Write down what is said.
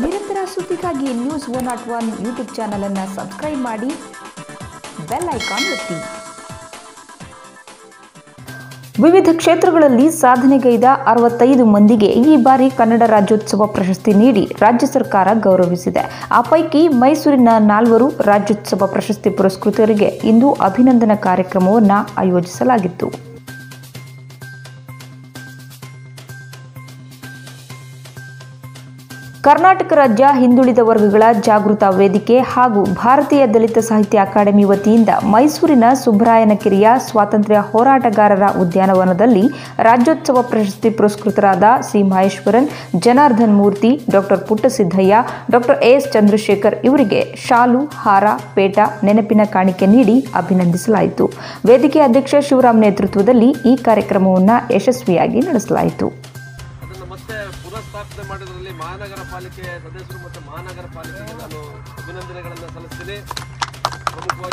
ನಿರಂತರ ಸುದ್ದಿಗಾಗಿ news 101 YouTube channel ಅನ್ನು ಸಬ್ಸ್ಕ್ರೈಬ್ ಮಾಡಿ ಬೆಲ್ ಐಕಾನ್ ಒತ್ತಿ। ವಿವಿಧ ಕ್ಷೇತ್ರಗಳಲ್ಲಿ ಸಾಧನೆಗೈದ 65 ಮಂದಿಗೆ ಈ ಬಾರಿ ಕನ್ನಡ ರಾಜ್ಯೋತ್ಸವ ಪ್ರಶಸ್ತಿ ನೀಡಿ ರಾಜ್ಯ ಸರ್ಕಾರ ಗೌರವಿಸಿದೆ। ಆ ಪೈಕಿ ಮೈಸೂರಿನ ನಾಲ್ವರು ರಾಜ್ಯೋತ್ಸವ ಪ್ರಶಸ್ತಿ ಪುರಸ್ಕೃತರಿಗೆ ಇಂದು ಅಭಿನಂದನಾ ಕಾರ್ಯಕ್ರಮವನ್ನು ಆಯೋಜಿಸಲಾಗಿತ್ತು। ಕರ್ನಾಟಕ ರಾಜ್ಯ ಹಿಂದುಳಿದ ವರ್ಗಗಳ ಜಾಗೃತ ವೇದಿಕೆ ಹಾಗೂ ಭಾರತೀಯ ದಲಿತ ಸಾಹಿತ್ಯ ಅಕಾಡೆಮಿ ವತಿಯಿಂದ ಮೈಸೂರಿನ ಸುಬ್ರಾಯನಕೆರೆಯ ಸ್ವಾತಂತ್ರ್ಯ ಹೋರಾಟಗಾರರ ಉದ್ಯಾನವನದಲ್ಲಿ ರಾಜ್ಯೋತ್ಸವ ಪ್ರಶಸ್ತಿ ಪುರಸ್ಕೃತರಾದ C Maheshwaran, Janardhan Murthy, doctor Puttasiddaiah, doctor S Chandrashekar ಇವರಿಗೆ ಶಾಲು, ಹಾರ, ಪೇಟ, ನೆನಪಿನ ಕಾಣಿಕೆ ನೀಡಿ ಅಭಿನಂದಿಸಲಾಯಿತು। ವೇದಿಕೆ ಅಧ್ಯಕ್ಷ ಶಿವರಾಮ್ ನೇತೃತ್ವದಲ್ಲಿ ಈ ಕಾರ್ಯಕ್ರಮವನ್ನು ಯಶಸ್ವಿಯಾಗಿ ನಡೆಸಲಾಯಿತು। ಪುನಃಸ್ಥಾಪನೆ ಮಾಡಿದ್ರಲ್ಲಿ ಮಹಾನಗರ ಪಾಲಿಕೆ ಸದಸ್ಯರು ಮತ್ತು ಮಹಾನಗರ ಪಾಲಿಕೆಗೆ ನಾನು ಅಭಿನಂದನೆಗಳನ್ನು ಸಲ್ಲಿಸ್ತೀನಿ। ಪ್ರಮುಖವಾಗಿ